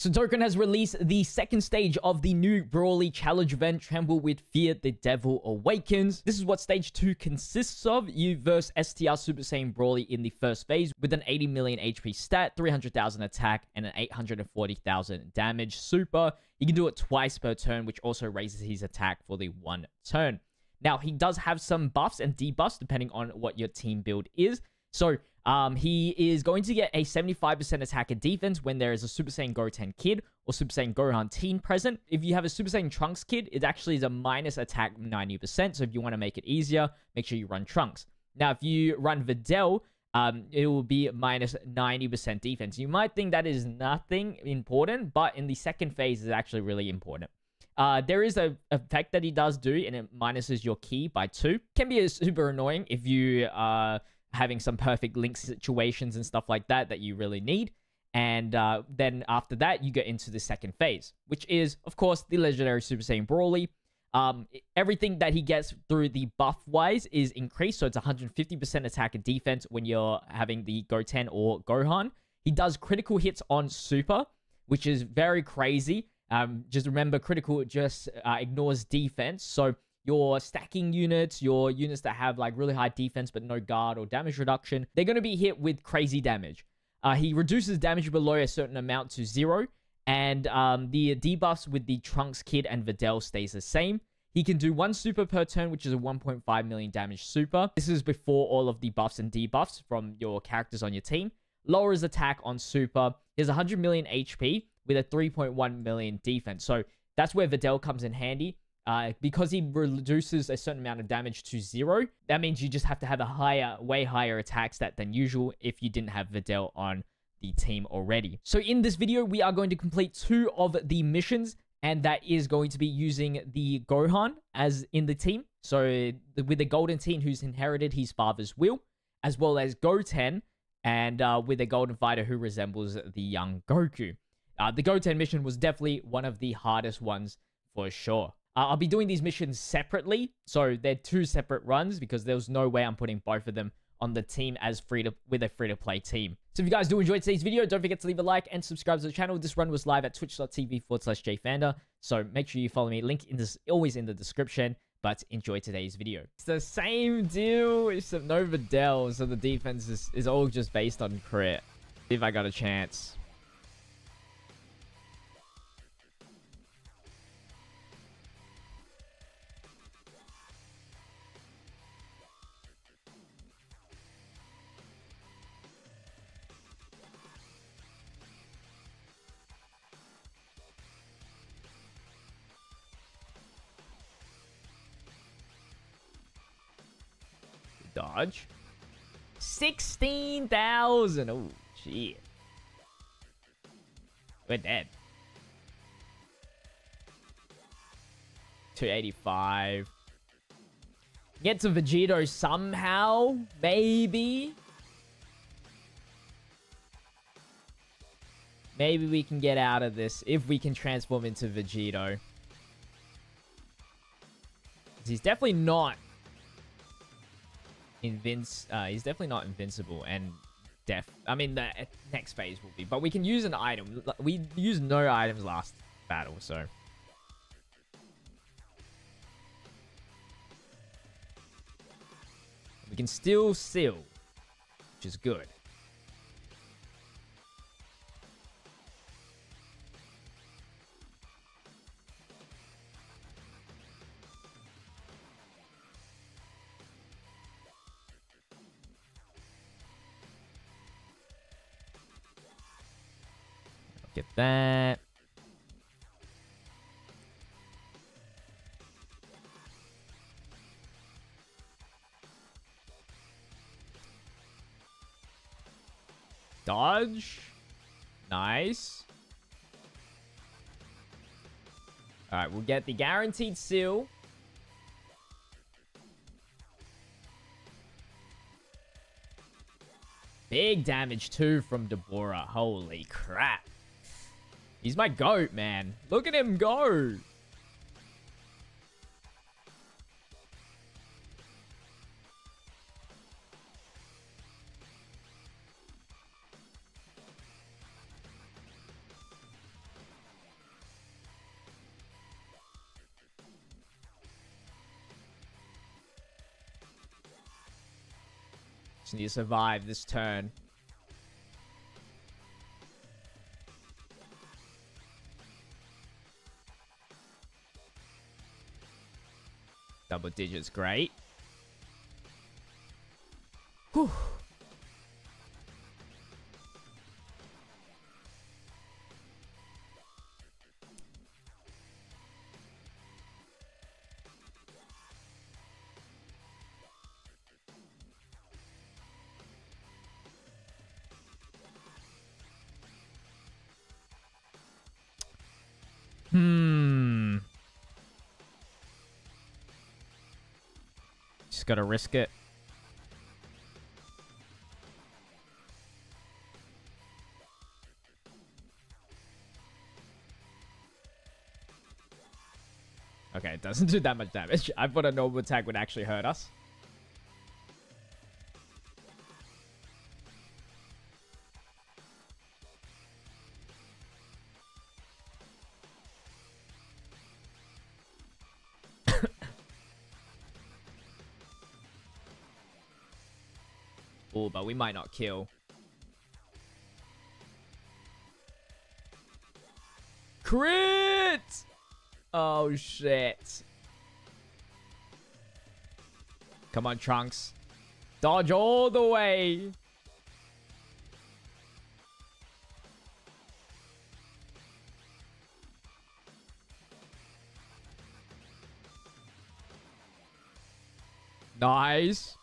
So Token has released the second stage of the new Brawly challenge event, Tremble with Fear the Devil Awakens. This is what stage 2 consists of. You verse STR Super Saiyan Brawly in the first phase with an 80 million HP stat, 300,000 attack, and an 840,000 damage super. You can do it twice per turn, which also raises his attack for the one turn. Now, he does have some buffs and debuffs depending on what your team build is. So, he is going to get a 75% attack and defense when there is a Super Saiyan Goten kid or Super Saiyan Gohan teen present. If you have a Super Saiyan Trunks kid, it actually is a minus attack 90%. So if you want to make it easier, make sure you run Trunks. Now, if you run Videl, it will be minus 90% defense. You might think that is nothing important, but in the second phase, it's actually really important. There is an effect that he does do, and it minuses your ki by 2. Can be super annoying if you having some perfect link situations and stuff like that you really need. And then after that, you get into the second phase, which is, of course, the Legendary Super Saiyan Broly. Everything that he gets through the buff-wise is increased, so it's 150% attack and defense when you're having the Goten or Gohan. He does critical hits on Super, which is very crazy. Just remember, critical just ignores defense, so your stacking units, your units that have like really high defense but no guard or damage reduction, they're going to be hit with crazy damage. He reduces damage below a certain amount to 0. And the debuffs with the Trunks Kid and Videl stays the same. He can do 1 super per turn, which is a 1.5 million damage super. This is before all of the buffs and debuffs from your characters on your team. Lowers attack on super. He has 100 million HP with a 3.1 million defense. So that's where Videl comes in handy. Because he reduces a certain amount of damage to 0, that means you just have to have a higher, way higher attack stat than usual if you didn't have Videl on the team already. So in this video, we are going to complete 2 of the missions, and that is going to be using the Gohan as in the team. So with the Golden Teen who's inherited his father's will, as well as Goten, and with a Golden Fighter who resembles the young Goku. The Goten mission was definitely one of the hardest ones for sure. I'll be doing these missions separately, so they're 2 separate runs because there was no way I'm putting both of them on the team as free-to-play team. So if you guys do enjoy today's video, don't forget to leave a like and subscribe to the channel. This run was live at twitch.tv/jfander, so make sure you follow me. Link is always in the description, but enjoy today's video. It's the same deal, except no Videl, so the defense is all just based on crit. If I got a chance. Dodge 16,000. Oh, gee, we're dead. 285. Get to Vegito somehow, maybe. Maybe we can get out of this if we can transform into Vegito. He's definitely not. He's definitely not invincible and death. I mean, the next phase will be, but we can use an item. We used no items last battle, so. We can still seal, which is good. Get that. Dodge. Nice. All right, we'll get the guaranteed seal. Big damage too from Dabura. Holy crap. He's my goat, man. Look at him go. Just need to survive this turn. Double digits, great. Whew. Just gotta risk it. Okay, it doesn't do that much damage. I thought a normal attack would actually hurt us. But we might not kill. Crit! Oh, shit. Come on, Trunks. Dodge all the way. Nice.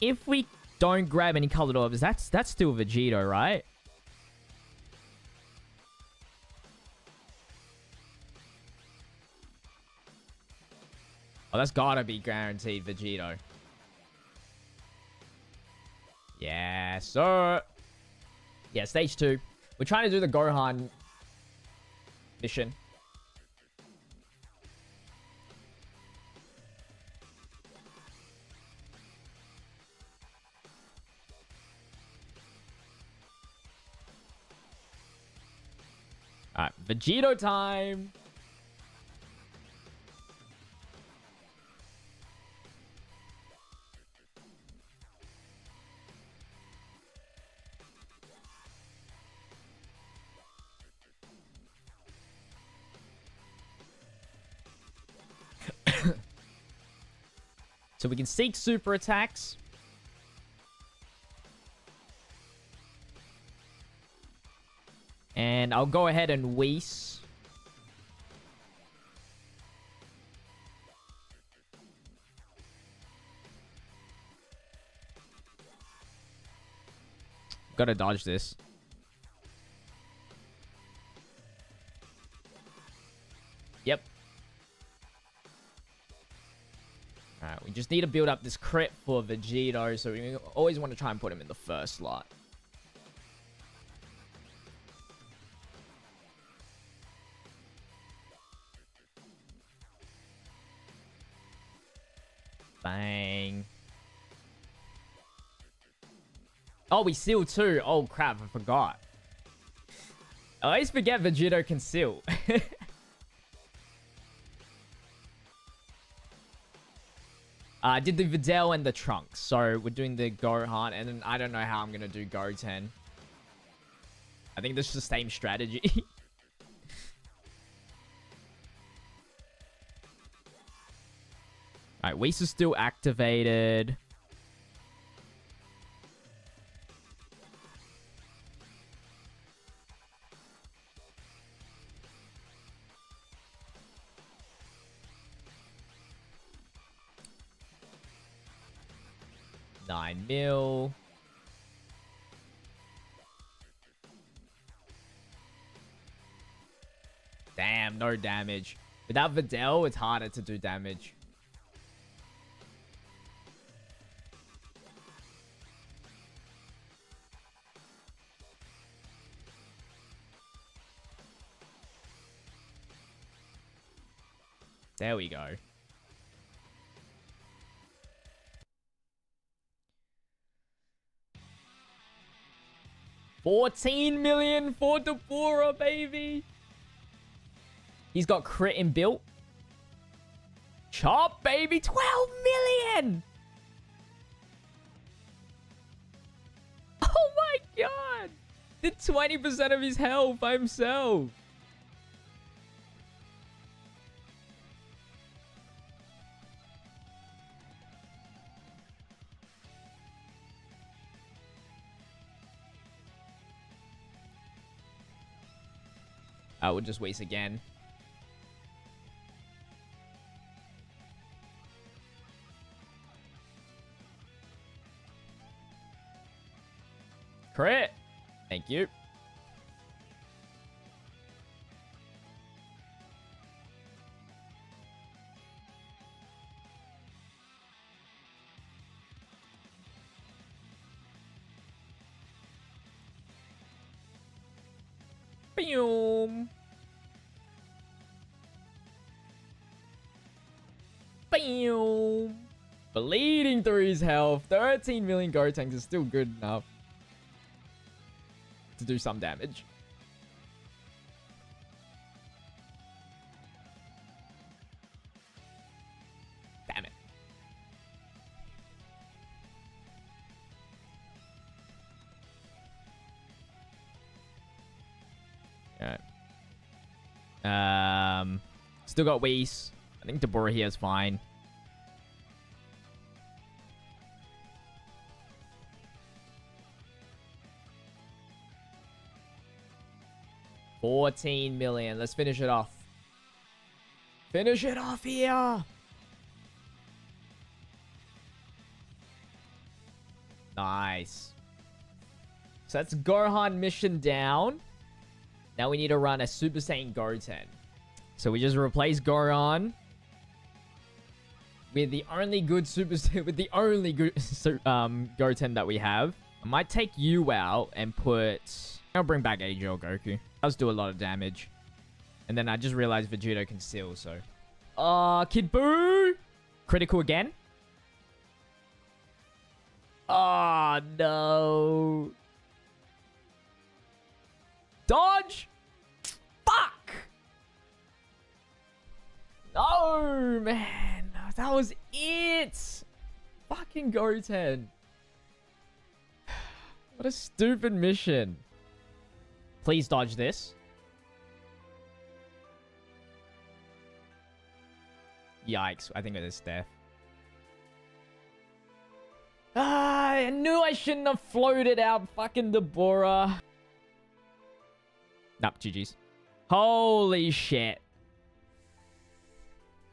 If we don't grab any colored orbs, that's still Vegito, right? Oh, that's gotta be guaranteed Vegito. Yeah, so... yeah, stage 2. We're trying to do the Gohan mission. Alright, Vegito time! So we can seek super attacks. And I'll go ahead and Whis. Gotta dodge this. Yep. Alright, we just need to build up this crit for Vegito, so we always want to try and put him in the first slot. Bang. Oh, we seal too. Oh, crap. I forgot. I always forget Vegito can seal. I did the Videl and the Trunks. So we're doing the Gohan. And then I don't know how I'm going to do Goten. I think this is the same strategy. Alright, Whis is still activated. $9 mil. Damn, no damage. Without Videl, it's harder to do damage. There we go. 14 million for Dabura, baby. He's got crit in built. Chop, baby. 12 million. Oh, my God. Did 20% of his health by himself. I would just waste again. Crit. Thank you. Boom. Boom. Bleeding through his health. 13 million Gotenks is still good enough to do some damage. Damn it. All right. Still got Whis. I think Dabura here is fine. $14 million. Let's finish it off. Finish it off here. Nice. So that's Gohan mission down. Now we need to run a Super Saiyan Goten. So we just replace Gohan with the only good Goten that we have. I might take you out and put. I'll bring back AJ or Goku. Does do a lot of damage. And then I just realized Vegito can steal, so. Kid Buu! Critical again? Oh, no. Dodge! Fuck! No, man. That was it. Fucking Goten. What a stupid mission. Please dodge this. Yikes. I think it is death. Ah, I knew I shouldn't have floated out fucking Dabura. Nah, GG's. Holy shit.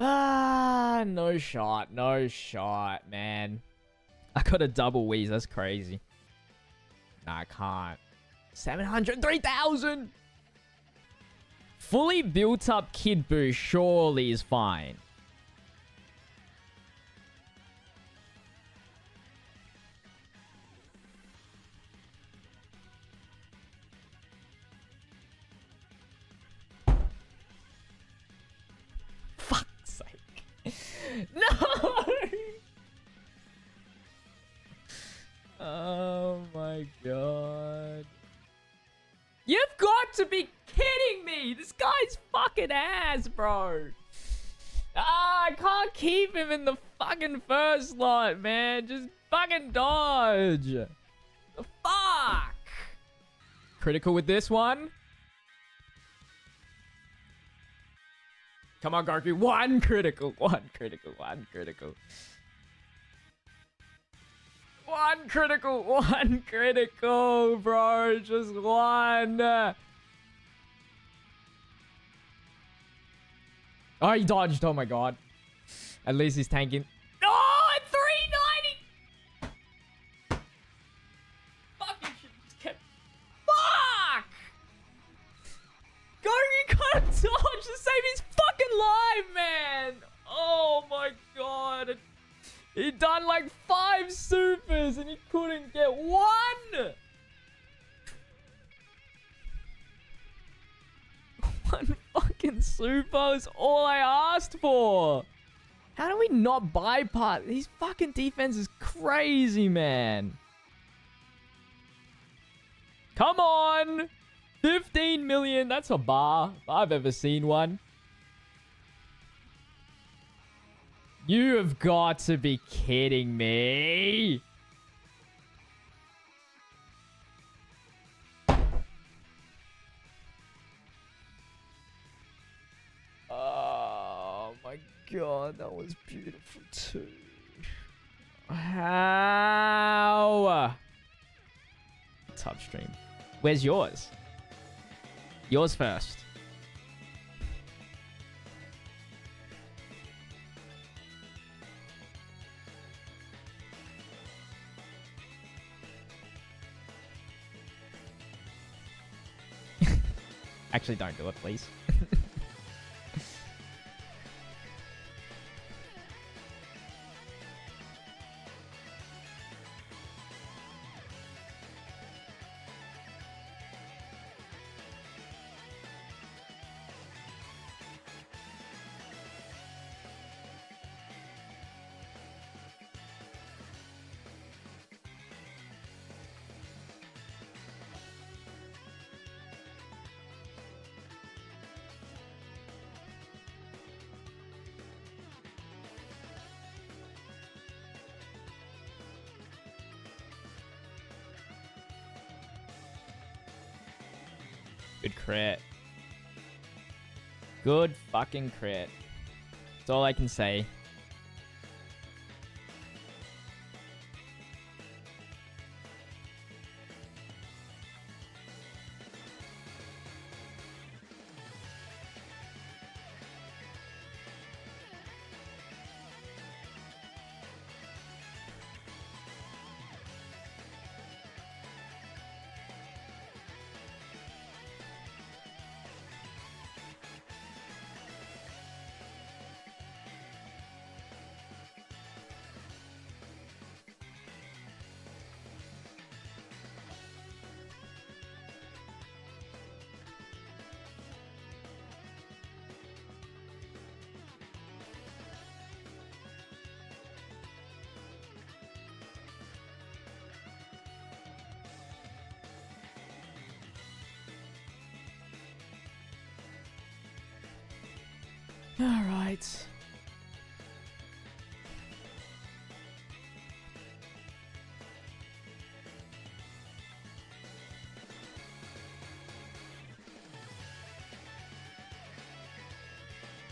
Ah, no shot. No shot, man. I got a double Whis. That's crazy. Nah, I can't. 3,000! Fully built up Kid Buu surely is fine. Fuck's sake. No! Oh my God. You've got to be kidding me! This guy's fucking ass, bro! Ah, I can't keep him in the fucking first slot, man. Just fucking dodge. The fuck! Critical with this one. Come on, Goku. One critical. One critical. One critical. One critical, bro. Just one. Oh, he dodged. Oh, my God. At least he's tanking. Oh, 390. Fuck, you should just kept. Fuck. Go, you gotta dodge to save his fucking life, man. Oh, my God. He done like 5 supers and he couldn't get one! One fucking super is all I asked for! How do we not bypass? His fucking defense is crazy, man. Come on! 15 million. That's a bar if I've ever seen one. You have got to be kidding me. Oh my god, that was beautiful too. How? Tough stream. Where's yours? Yours first. Actually, don't do it, please. Good crit. Good fucking crit. That's all I can say. All right.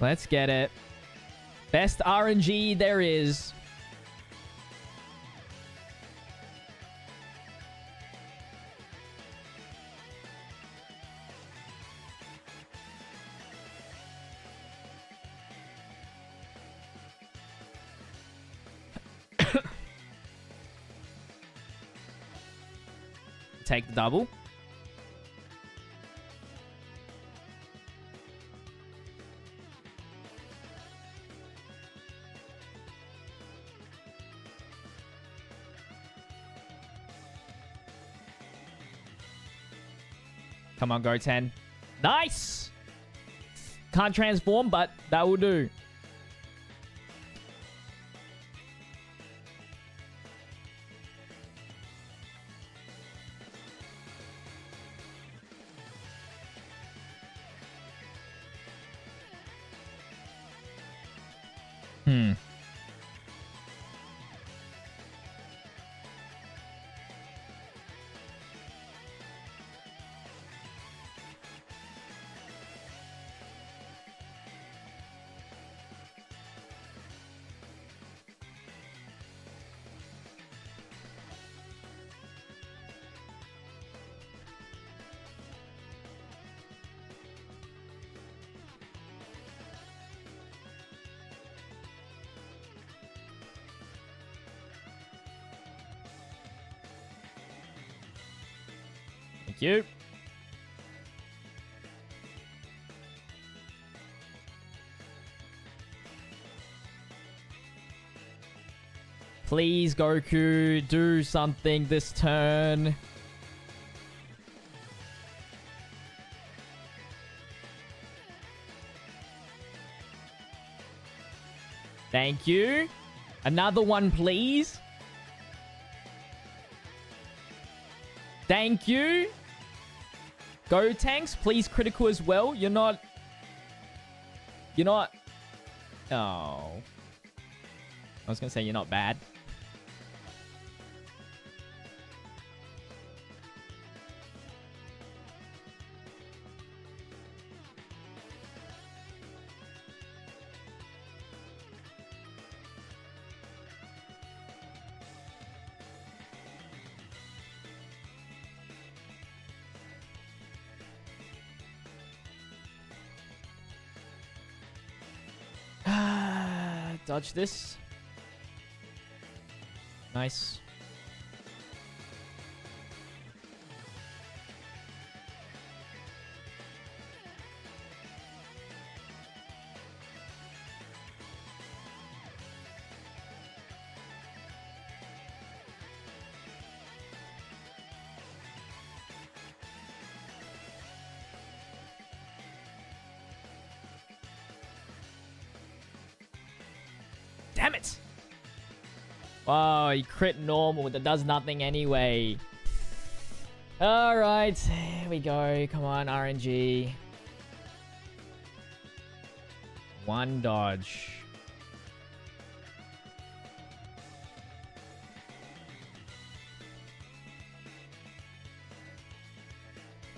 Let's get it. Best RNG there is. Take the double. Come on, Goten. Nice! Can't transform, but that will do. You. Please, Goku, do something this turn. Thank you. Another one, please. Thank you. Gotenks, please critical as well. You're not... Oh. I was going to say you're not bad. Dodge this. Nice. Damn it! Oh, he crit normal. That does nothing anyway. Alright, here we go. Come on, RNG. One dodge.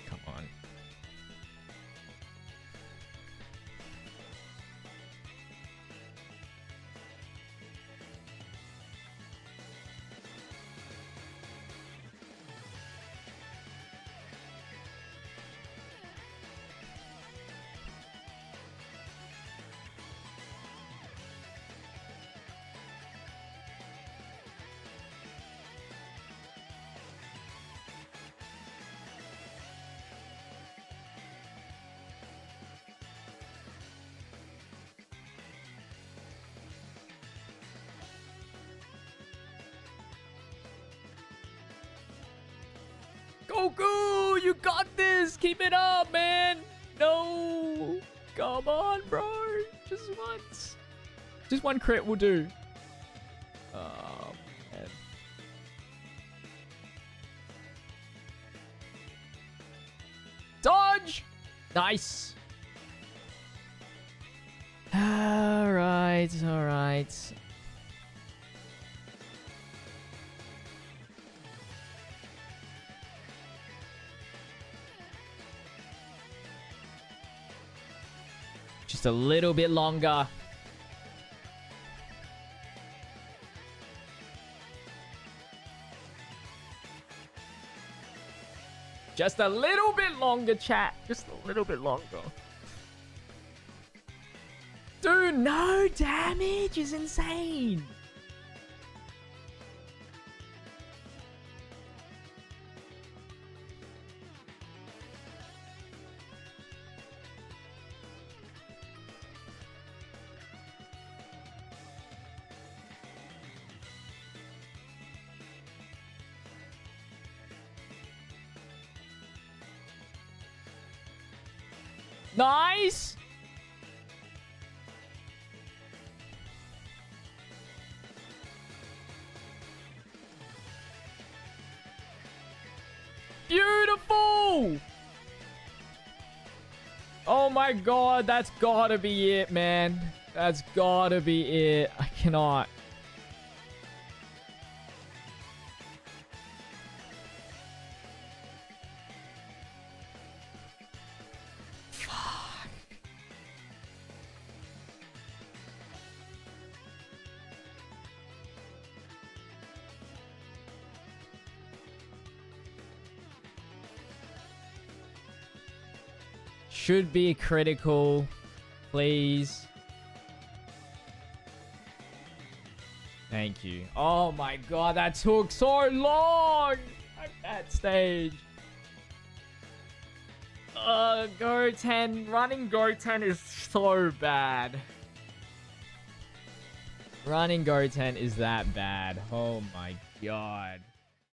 Come on. Goku, you got this! Keep it up, man! No! Come on, bro! Just once. Just one crit will do. Oh, man. Dodge! Nice! Alright, alright. Just a little bit longer. Just a little bit longer, chat. Just a little bit longer. Dude, no damage is insane. Nice! Beautiful! Oh my god, that's gotta be it, man. That's gotta be it. I cannot. Should be critical, please. Thank you. Oh my god, that took so long at that stage. Goten, running Goten is so bad. Running Goten is that bad. Oh my god.